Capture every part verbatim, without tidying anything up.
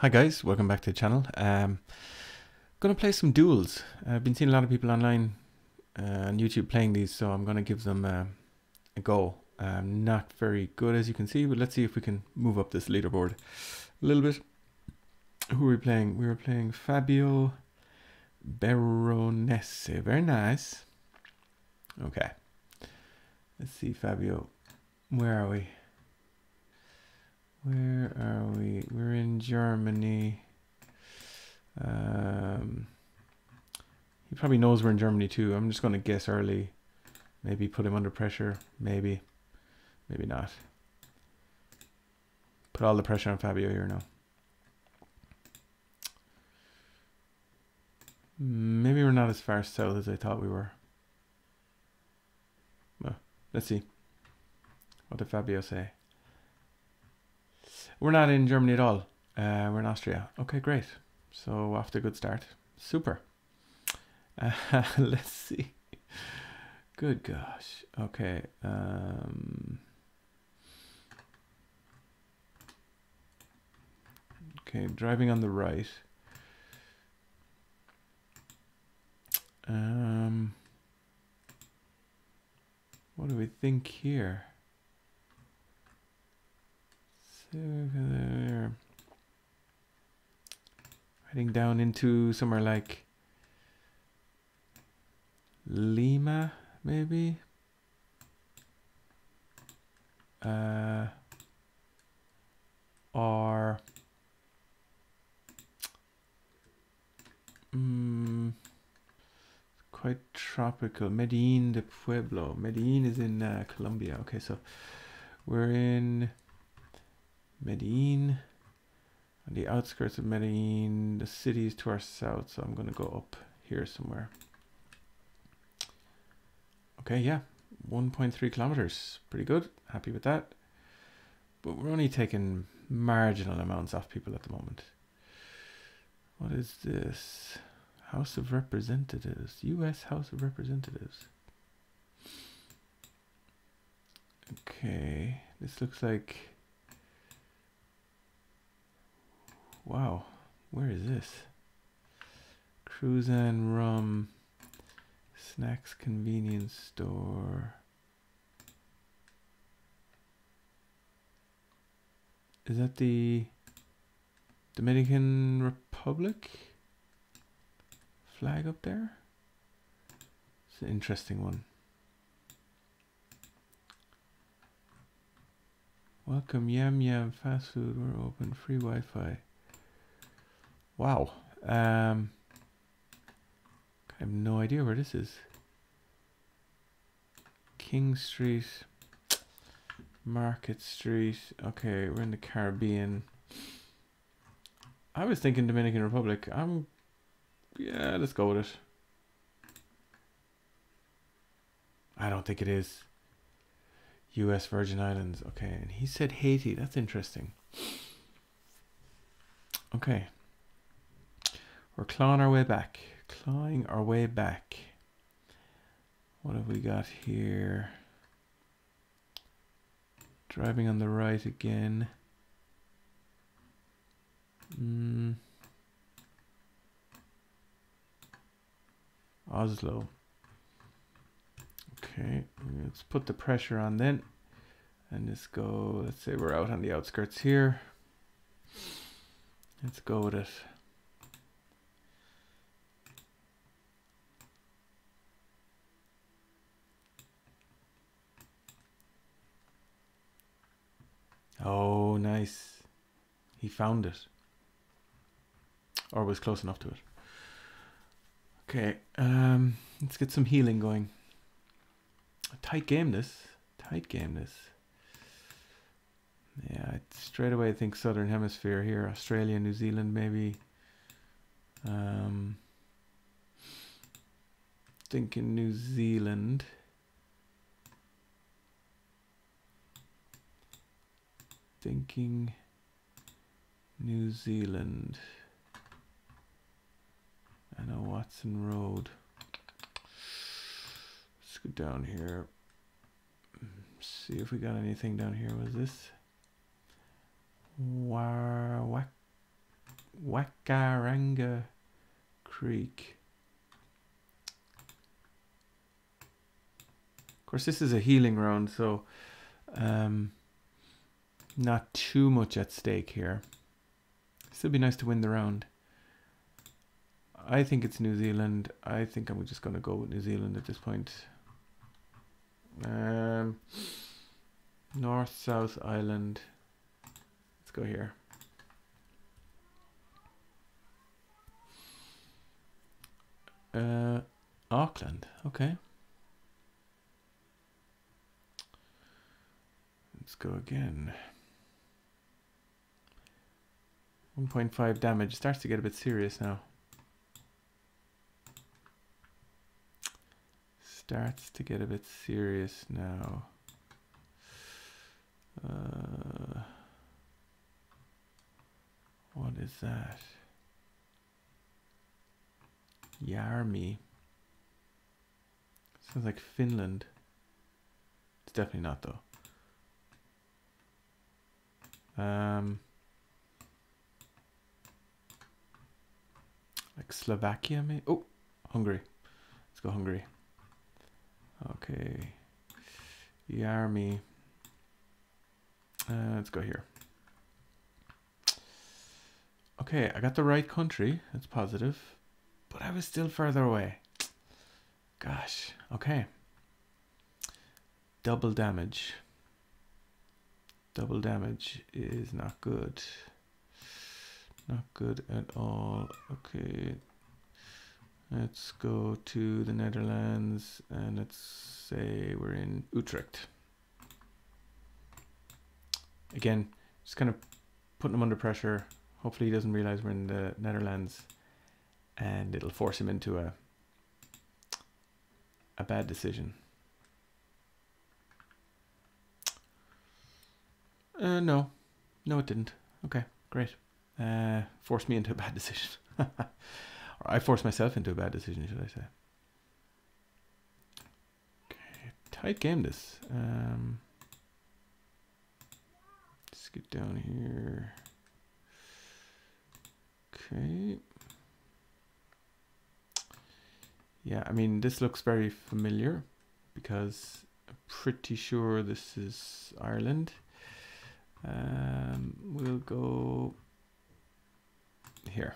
Hi guys, welcome back to the channel. Um, gonna play some duels. I've been seeing a lot of people online uh, on YouTube playing these, so I'm gonna give them uh, a go. I'm not very good, as you can see, but let's see if we can move up this leaderboard a little bit. Who are we playing? We were playing Fabio Baronese. Very nice. Okay. Let's see, Fabio. Where are we? Where are we? We're in Germany. Um, he probably knows we're in Germany too. I'm just going to guess early. Maybe put him under pressure. Maybe. Maybe not. Put all the pressure on Fabio here now. Maybe we're not as far south as I thought we were. Well, let's see. What did Fabio say? We're not in Germany at all. Uh, we're in Austria. Okay, great. So off to a good start. Super. Uh, let's see. Good gosh. Okay. Um, okay, driving on the right. Um, what do we think here? Heading down into somewhere like Lima, maybe. Uh, or um, quite tropical. Medellin de Pueblo. Medellin is in uh, Colombia. Okay, so we're in Medellin, on the outskirts of Medellin. The city is to our south, so I'm going to go up here somewhere. Okay, yeah, one point three kilometers, pretty good, happy with that. But we're only taking marginal amounts off people at the moment. What is this? House of Representatives, U S House of Representatives. Okay, this looks like... wow, where is this? Cruise and rum, snacks, convenience store. Is that the Dominican Republic flag up there? It's an interesting one. Welcome, yam yam, fast food, we're open, free Wi-Fi. Wow, um, I have no idea where this is. King Street, Market Street. Okay, we're in the Caribbean. I was thinking Dominican Republic. I'm, yeah, let's go with it. I don't think it is. U S Virgin Islands. Okay, and he said Haiti. That's interesting. Okay. We're clawing our way back, clawing our way back. What have we got here? Driving on the right again. Mm. Oslo. Okay, let's put the pressure on then. And let's go, let's say we're out on the outskirts here. Let's go with it. Oh, nice. He found it. Or was close enough to it. Okay, um, let's get some healing going. A tight game, this. Tight game, this. Yeah, I'd straight away think Southern Hemisphere here. Australia, New Zealand, maybe. Um, thinking New Zealand. Thinking New Zealand. I know Watson Road. Let's go down here. See if we got anything down here. Was this? Warwick. Wakaranga Creek. Of course, this is a healing round, so um, not too much at stake here. Still be nice to win the round. I think it's New Zealand. I think I'm just going to go with New Zealand at this point. Um, North, South Island. Let's go here. Uh, Auckland. Okay. Let's go again. one point five damage. Starts to get a bit serious now. Starts to get a bit serious now. Uh, what is that? Järmi. Sounds like Finland. It's definitely not though. Um, like Slovakia maybe? Oh, Hungary. Let's go Hungary. Okay, Järmi. Uh, let's go here. Okay, I got the right country. That's positive. But I was still further away. Gosh. Okay. Double damage. Double damage is not good. Not good at all. Okay. Let's go to the Netherlands and let's say we're in Utrecht. Again, just kind of putting him under pressure. Hopefully he doesn't realize we're in the Netherlands and it'll force him into a a bad decision. Uh, no, no it didn't. Okay, great. Uh, forced me into a bad decision. I forced myself into a bad decision, should I say. Okay, tight game this. Um, let's get down here. Okay. Yeah, I mean, this looks very familiar because I'm pretty sure this is Ireland. Um, we'll go here.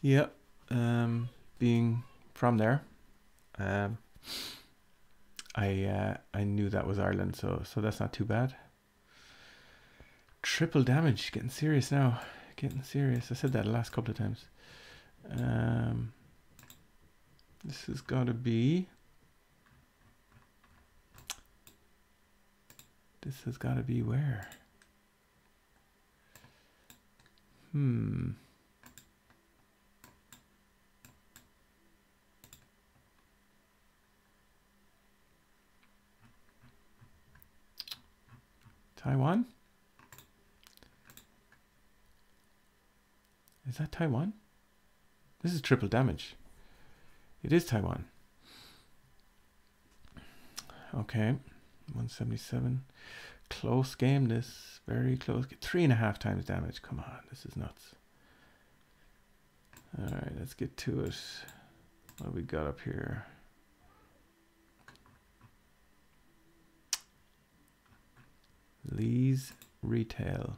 Yeah, um, being from there, um, I uh, I knew that was Ireland, so so that's not too bad. Triple damage, getting serious now, getting serious. I said that the last couple of times. Um, this has got to be. This has got to be where? Hmm. Taiwan? Is that Taiwan? This is triple damage. It is Taiwan. Okay, one seventy-seven. Close game this, very close. Three and a half times damage, come on, this is nuts. All right, let's get to it. What have we got up here? Lee's Retail.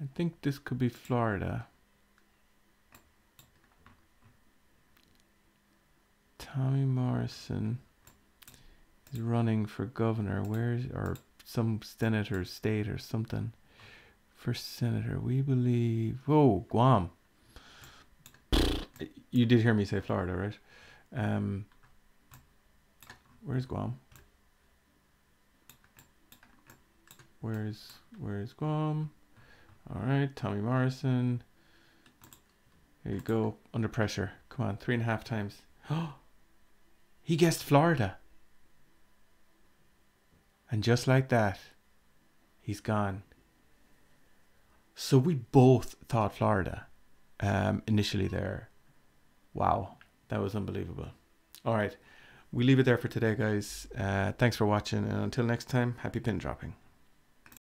I think this could be Florida. Tommy Morrison is running for governor. Where's or some senator, state or something. For senator, we believe. Whoa, Guam. You did hear me say Florida, right? Um, where's Guam? Where's, where's Guam? All right, Tommy Morrison. Here you go, under pressure. Come on, three and a half times. Oh, he guessed Florida. And just like that, he's gone. So we both thought Florida um, initially there. Wow. That was unbelievable. All right. We leave it there for today, guys. Uh, thanks for watching, and until next time, happy pin dropping.